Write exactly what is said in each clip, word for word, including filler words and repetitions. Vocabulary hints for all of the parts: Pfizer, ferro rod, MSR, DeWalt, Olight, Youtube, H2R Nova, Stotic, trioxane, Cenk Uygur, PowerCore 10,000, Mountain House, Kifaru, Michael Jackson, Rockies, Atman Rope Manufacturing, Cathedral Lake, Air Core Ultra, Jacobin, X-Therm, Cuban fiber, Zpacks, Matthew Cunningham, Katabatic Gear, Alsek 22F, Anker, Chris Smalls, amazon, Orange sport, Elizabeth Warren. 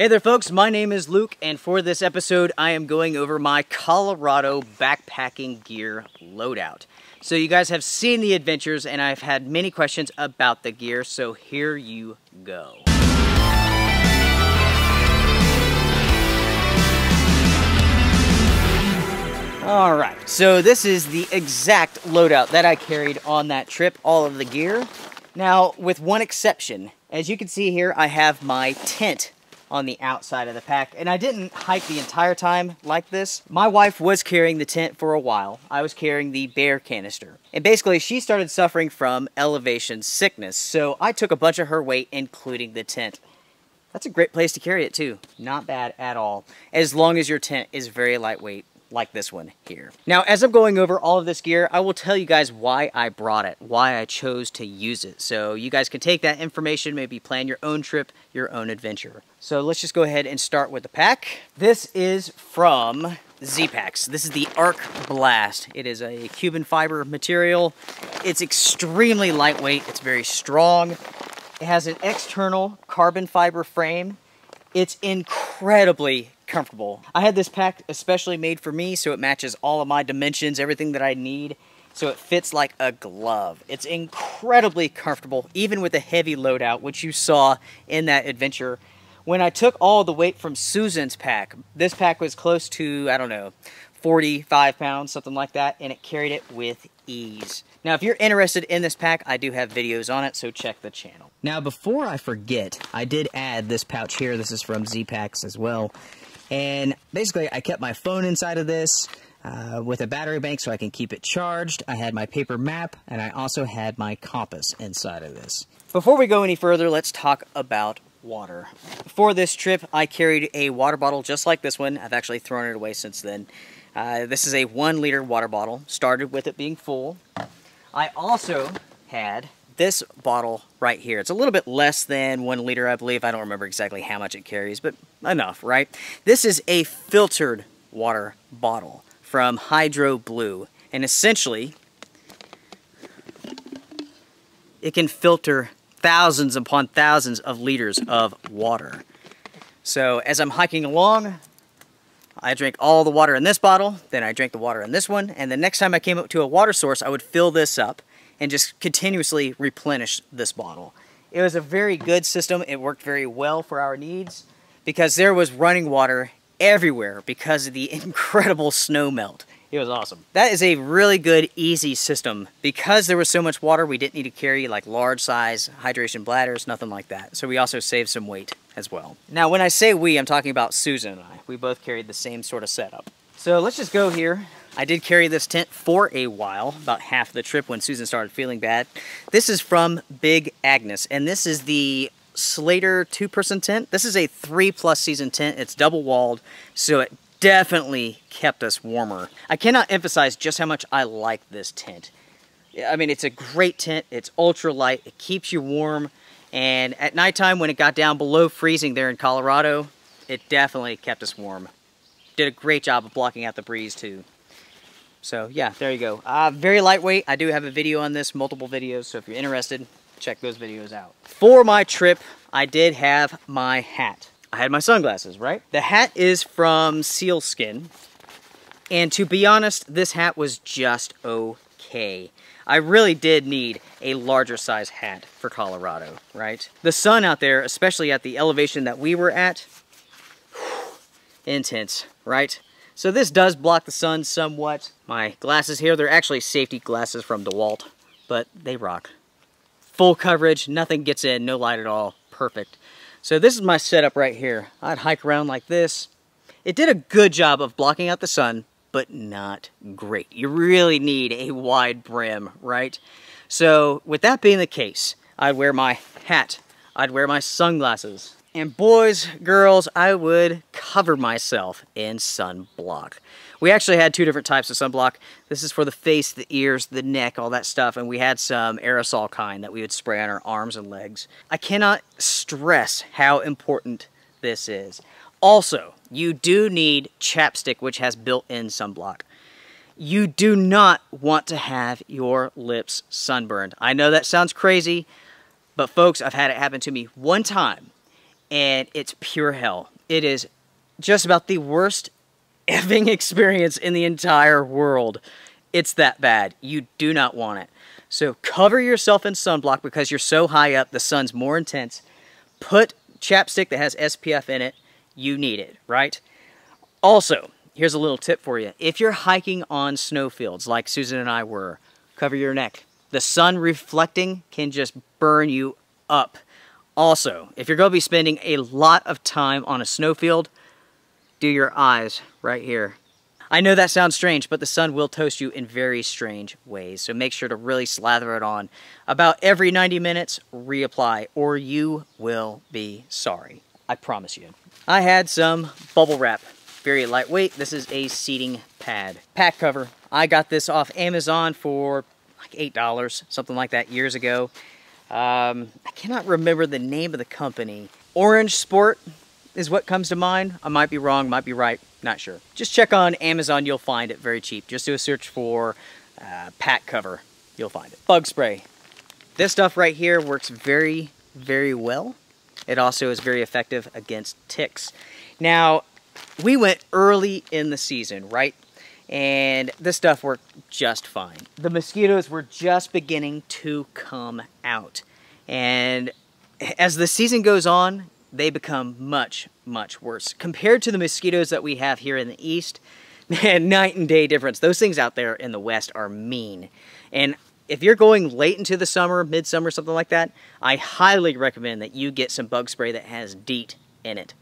Hey there folks, my name is Luke, and for this episode I am going over my Colorado backpacking gear loadout. So you guys have seen the adventures and I've had many questions about the gear, so here you go. Alright, so this is the exact loadout that I carried on that trip, all of the gear. Now, with one exception, as you can see here, I have my tent on the outside of the pack, and I didn't hike the entire time like this. My wife was carrying the tent for a while. I was carrying the bear canister, and basically she started suffering from elevation sickness, so I took a bunch of her weight, including the tent. That's a great place to carry it too. Not bad at all, as long as your tent is very lightweight, like this one here. Now, as I'm going over all of this gear, I will tell you guys why I brought it, why I chose to use it. So you guys can take that information, maybe plan your own trip, your own adventure. So let's just go ahead and start with the pack. This is from Zpacks. This is the Arc Blast. It is a Cuban fiber material. It's extremely lightweight. It's very strong. It has an external carbon fiber frame. It's incredibly comfortable. I had this pack especially made for me, so it matches all of my dimensions, everything that I need, so it fits like a glove. It's incredibly comfortable, even with a heavy loadout, which you saw in that adventure. When I took all the weight from Susan's pack, this pack was close to, I don't know, forty-five pounds, something like that, and it carried it with ease. Now, if you're interested in this pack, I do have videos on it, so check the channel. Now, before I forget, I did add this pouch here. This is from Zpacks as well. And basically, I kept my phone inside of this uh, with a battery bank so I can keep it charged. I had my paper map, and I also had my compass inside of this. Before we go any further, let's talk about water. For this trip, I carried a water bottle just like this one. I've actually thrown it away since then. Uh, this is a one liter water bottle, started with it being full. I also had this bottle right here. It's a little bit less than one liter, I believe. I don't remember exactly how much it carries, but enough, right? This is a filtered water bottle from Hydro Blue, and essentially it can filter thousands upon thousands of liters of water. So as I'm hiking along, I drank all the water in this bottle, then I drank the water in this one, and the next time I came up to a water source, I would fill this up and just continuously replenish this bottle. It was a very good system. It worked very well for our needs because there was running water everywhere because of the incredible snow melt. It was awesome. That is a really good, easy system. Because there was so much water, we didn't need to carry like large size hydration bladders, nothing like that. So we also saved some weight as well. Now, when I say we, I'm talking about Susan and I. We both carried the same sort of setup. So let's just go here. I did carry this tent for a while, about half the trip when Susan started feeling bad. This is from Big Agnes, and this is the Slater two-person tent. This is a three-plus season tent. It's double-walled, so it definitely kept us warmer. I cannot emphasize just how much I like this tent. I mean, it's a great tent. It's ultra light. It keeps you warm. And at nighttime, when it got down below freezing there in Colorado, it definitely kept us warm. Did a great job of blocking out the breeze too. So yeah, there you go. Uh, very lightweight. I do have a video on this, multiple videos. So if you're interested, check those videos out. For my trip, I did have my hat. I had my sunglasses, right? The hat is from Sealskin. And to be honest, this hat was just okay. I really did need a larger size hat for Colorado, right? The sun out there, especially at the elevation that we were at, intense, right? So this does block the sun somewhat. My glasses here, they're actually safety glasses from DeWalt, but they rock. Full coverage, nothing gets in, no light at all, perfect. So this is my setup right here. I'd hike around like this. It did a good job of blocking out the sun, but not great. You really need a wide brim, right? So with that being the case, I'd wear my hat. I'd wear my sunglasses. And boys, girls, I would cover myself in sunblock. We actually had two different types of sunblock. This is for the face, the ears, the neck, all that stuff. And we had some aerosol kind that we would spray on our arms and legs. I cannot stress how important this is. Also, you do need chapstick, which has built-in sunblock. You do not want to have your lips sunburned. I know that sounds crazy, but folks, I've had it happen to me one time. and it's pure hell. It is just about the worst effing experience in the entire world. It's that bad. You do not want it. So cover yourself in sunblock because you're so high up, the sun's more intense. Put chapstick that has S P F in it. You need it, right? Also, here's a little tip for you. If you're hiking on snowfields like Susan and I were, cover your neck. The sun reflecting can just burn you up. Also, if you're going to be spending a lot of time on a snowfield, do your eyes right here. I know that sounds strange, but the sun will toast you in very strange ways, so make sure to really slather it on. About every ninety minutes, reapply, or you will be sorry. I promise you. I had some bubble wrap. Very lightweight. This is a seating pad. Pack cover. I got this off Amazon for like eight dollars, something like that, years ago. Um, I cannot remember the name of the company. Orange Sport is what comes to mind. I might be wrong, might be right. Not sure. Just check on Amazon, you'll find it very cheap. Just do a search for uh, pack cover, you'll find it. Bug spray. This stuff right here works very, very well. It also is very effective against ticks. Now, we went early in the season, right? And this stuff worked just fine. The mosquitoes were just beginning to come out. And as the season goes on, they become much, much worse. Compared to the mosquitoes that we have here in the east, man, night and day difference. Those things out there in the west are mean. And if you're going late into the summer, midsummer, something like that, I highly recommend that you get some bug spray that has DEET in it.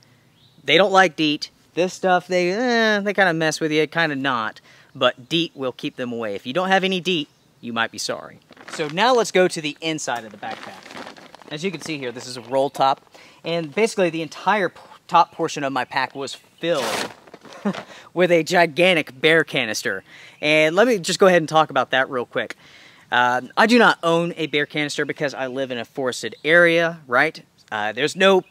They don't like DEET. This stuff, they, eh, they kind of mess with you, kind of not. But DEET will keep them away. If you don't have any DEET, you might be sorry. So now let's go to the inside of the backpack. As you can see here, this is a roll top. And basically the entire top portion of my pack was filled with a gigantic bear canister. And let me just go ahead and talk about that real quick. Uh, I do not own a bear canister because I live in a forested area, right? Uh, there's no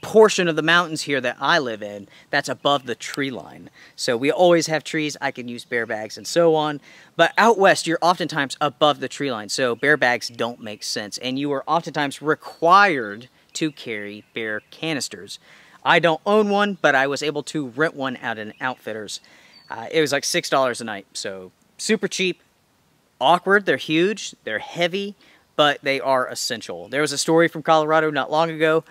portion of the mountains here that I live in that's above the tree line. So we always have trees. I can use bear bags and so on. But out west, you're oftentimes above the tree line. So bear bags don't make sense. And you are oftentimes required to carry bear canisters. I don't own one, but I was able to rent one out at an outfitter's. Uh, it was like six dollars a night, so super cheap. Awkward, they're huge, they're heavy, but they are essential. There was a story from Colorado not long ago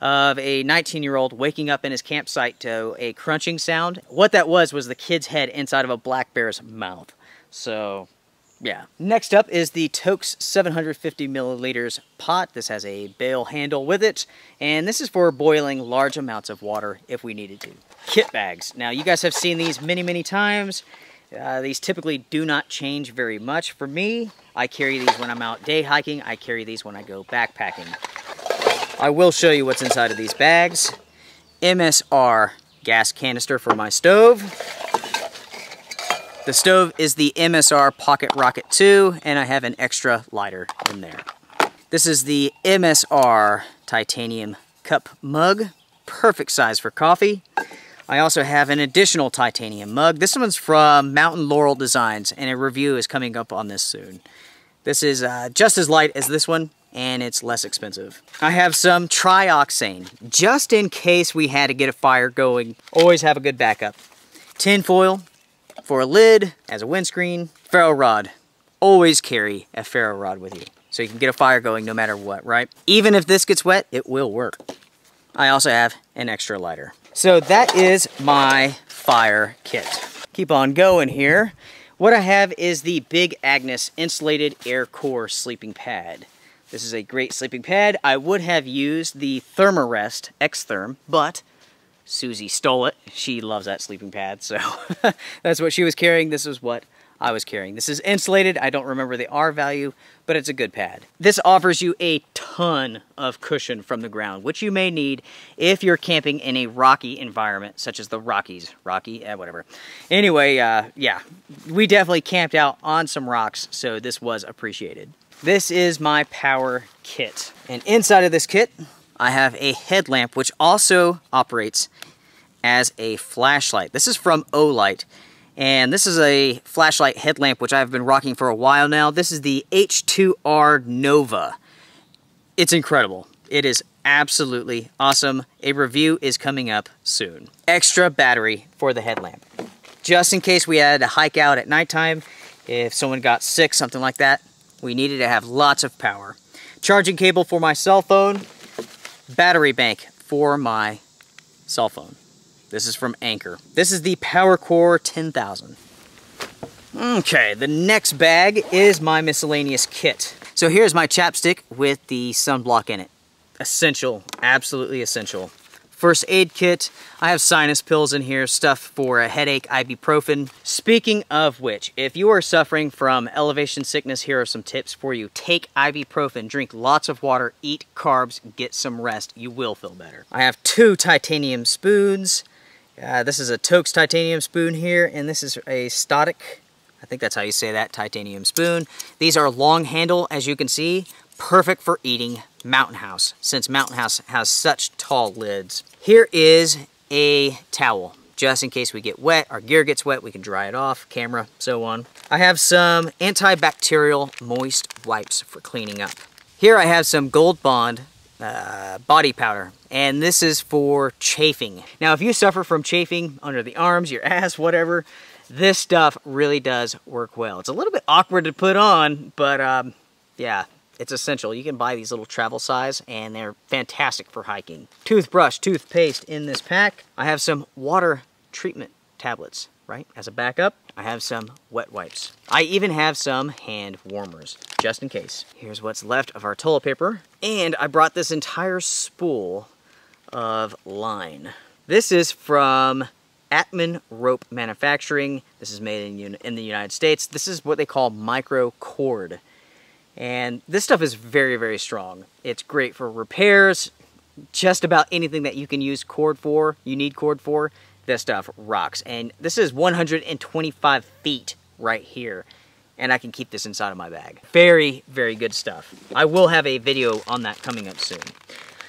of a nineteen-year-old waking up in his campsite to a crunching sound. What that was was the kid's head inside of a black bear's mouth. So, yeah. Next up is the Toaks seven hundred fifty milliliters pot. This has a bail handle with it, and this is for boiling large amounts of water if we needed to. Kit bags. Now, you guys have seen these many, many times. Uh, these typically do not change very much. For me, I carry these when I'm out day hiking. I carry these when I go backpacking. I will show you what's inside of these bags. M S R gas canister for my stove. The stove is the M S R Pocket Rocket two, and I have an extra lighter in there. This is the M S R titanium cup mug, perfect size for coffee. I also have an additional titanium mug. This one's from Mountain Laurel Designs, and a review is coming up on this soon. This is uh, just as light as this one, and it's less expensive. I have some trioxane, just in case we had to get a fire going. Always have a good backup. Tin foil for a lid, as a windscreen. Ferro rod. Always carry a ferro rod with you, so you can get a fire going no matter what, right? Even if this gets wet, it will work. I also have an extra lighter. So that is my fire kit. Keep on going here. What I have is the Big Agnes Insulated Air Core Sleeping Pad. This is a great sleeping pad. I would have used the Thermarest X-Therm, but Susie stole it. She loves that sleeping pad, so that's what she was carrying. This is what I was carrying. This is insulated. I don't remember the R value, but it's a good pad. This offers you a ton of cushion from the ground, which you may need if you're camping in a rocky environment, such as the Rockies. Rocky, eh, whatever. Anyway, uh, yeah, we definitely camped out on some rocks, so this was appreciated. This is my power kit. And inside of this kit, I have a headlamp, which also operates as a flashlight. This is from Olight, and this is a flashlight headlamp, which I've been rocking for a while now. This is the H two R Nova. It's incredible. It is absolutely awesome. A review is coming up soon. Extra battery for the headlamp, just in case we had to hike out at nighttime. If someone got sick, something like that, we needed to have lots of power. Charging cable for my cell phone. Battery bank for my cell phone. This is from Anker. This is the PowerCore ten thousand. Okay, the next bag is my miscellaneous kit. So here's my chapstick with the sunblock in it. Essential, absolutely essential. First aid kit. I have sinus pills in here, stuff for a headache, ibuprofen. Speaking of which, if you are suffering from elevation sickness, here are some tips for you. Take ibuprofen, drink lots of water, eat carbs, get some rest. You will feel better. I have two titanium spoons. Uh, this is a Toaks titanium spoon here, and this is a Stotic, I think that's how you say that, titanium spoon. These are long handle, as you can see. Perfect for eating Mountain House, since Mountain House has such tall lids. Here is a towel, just in case we get wet, our gear gets wet, we can dry it off, camera, so on. I have some antibacterial moist wipes for cleaning up. Here I have some Gold Bond uh, body powder, and this is for chafing. Now, if you suffer from chafing under the arms, your ass, whatever, this stuff really does work well. It's a little bit awkward to put on, but um, yeah. It's essential. You can buy these little travel size and they're fantastic for hiking. Toothbrush, toothpaste in this pack. I have some water treatment tablets, right, as a backup. I have some wet wipes. I even have some hand warmers, just in case. Here's what's left of our toilet paper. And I brought this entire spool of line. This is from Atman Rope Manufacturing. This is made in, in the United States. This is what they call micro cord. And this stuff is very, very strong. It's great for repairs, just about anything that you can use cord for, you need cord for, this stuff rocks. And this is one hundred twenty-five feet right here. And I can keep this inside of my bag. Very, very good stuff. I will have a video on that coming up soon.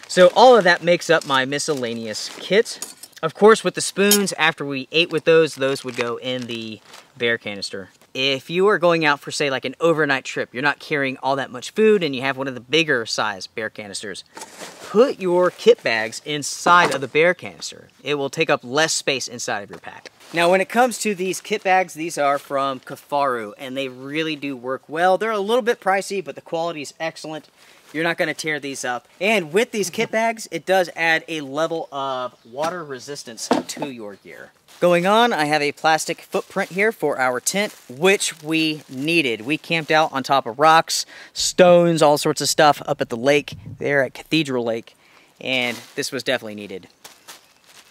So all of that makes up my miscellaneous kit. Of course, with the spoons, after we ate with those, those would go in the bear canister. If you are going out for, say, like an overnight trip, you're not carrying all that much food and you have one of the bigger size bear canisters, put your kit bags inside of the bear canister. It will take up less space inside of your pack. Now, when it comes to these kit bags, these are from Kifaru and they really do work well. They're a little bit pricey, but the quality is excellent. You're not gonna tear these up. And with these kit bags, it does add a level of water resistance to your gear. Going on, I have a plastic footprint here for our tent, which we needed. We camped out on top of rocks, stones, all sorts of stuff up at the lake, there at Cathedral Lake, and this was definitely needed.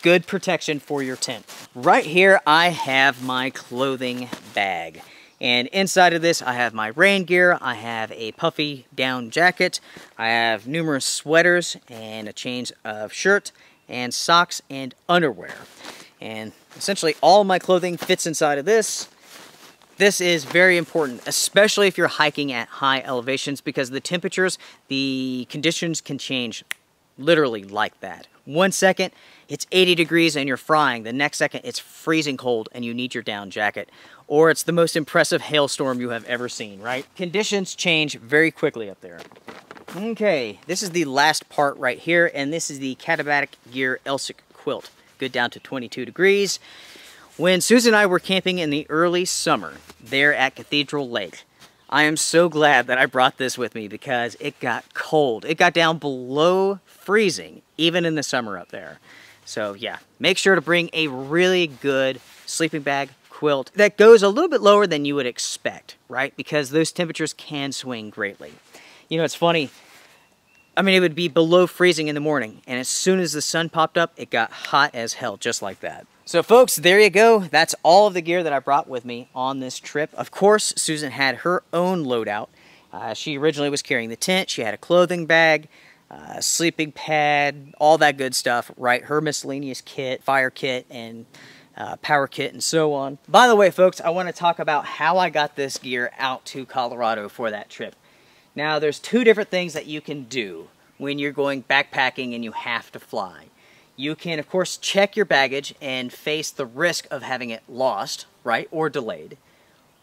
Good protection for your tent. Right here, I have my clothing bag. And inside of this, I have my rain gear, I have a puffy down jacket, I have numerous sweaters and a change of shirt and socks and underwear. And essentially all my clothing fits inside of this. This is very important, especially if you're hiking at high elevations, because the temperatures, the conditions can change literally like that. One second, it's eighty degrees and you're frying. The next second, it's freezing cold and you need your down jacket. Or it's the most impressive hailstorm you have ever seen, right? Conditions change very quickly up there. Okay, this is the last part right here, and this is the Katabatic Gear Alsek quilt. Good down to twenty-two degrees. When Susan and I were camping in the early summer there at Cathedral Lake, I am so glad that I brought this with me because it got cold. It got down below freezing, even in the summer up there. So yeah, make sure to bring a really good sleeping bag, quilt that goes a little bit lower than you would expect, right? Because those temperatures can swing greatly. You know, it's funny. I mean, it would be below freezing in the morning, and as soon as the sun popped up, it got hot as hell, just like that. So folks, there you go. That's all of the gear that I brought with me on this trip. Of course, Susan had her own loadout. Uh, she originally was carrying the tent. She had a clothing bag, uh, sleeping pad, all that good stuff, right? Her miscellaneous kit, fire kit, and Uh, power kit and so on. By the way, folks, I want to talk about how I got this gear out to Colorado for that trip. Now, there's two different things that you can do when you're going backpacking and you have to fly. You can, of course, check your baggage and face the risk of having it lost, right, or delayed,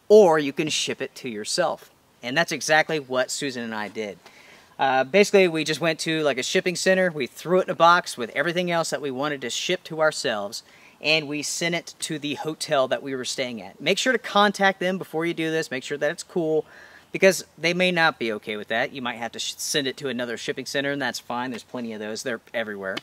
or you can ship it to yourself. And that's exactly what Susan and I did. Uh, basically, we just went to like a shipping center. We threw it in a box with everything else that we wanted to ship to ourselves, and we sent it to the hotel that we were staying at. Make sure to contact them before you do this. Make sure that it's cool, because they may not be okay with that. You might have to sh send it to another shipping center, and that's fine. There's plenty of those. They're everywhere.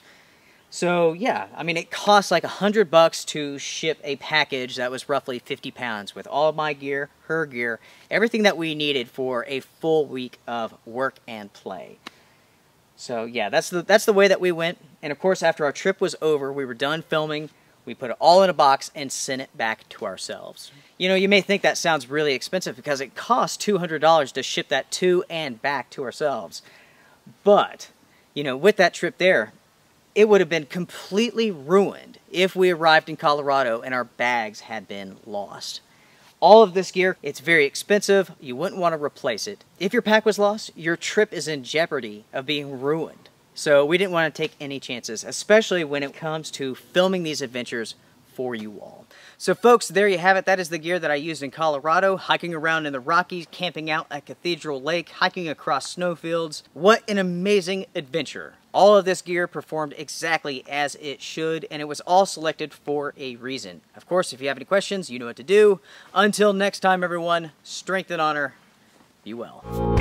So, yeah, I mean, it costs like a hundred bucks to ship a package that was roughly fifty pounds with all my gear, her gear, everything that we needed for a full week of work and play. So, yeah, that's the, that's the way that we went. And, of course, after our trip was over, we were done filming. We put it all in a box and sent it back to ourselves. You know, you may think that sounds really expensive because it costs two hundred dollars to ship that to and back to ourselves. But, you know, with that trip there, it would have been completely ruined if we arrived in Colorado and our bags had been lost. All of this gear, it's very expensive. You wouldn't want to replace it. If your pack was lost, your trip is in jeopardy of being ruined. So we didn't want to take any chances, especially when it comes to filming these adventures for you all. So folks, there you have it. That is the gear that I used in Colorado, hiking around in the Rockies, camping out at Cathedral Lake, hiking across snowfields. What an amazing adventure. All of this gear performed exactly as it should, and it was all selected for a reason. Of course, if you have any questions, you know what to do. Until next time, everyone, strength and honor, be well.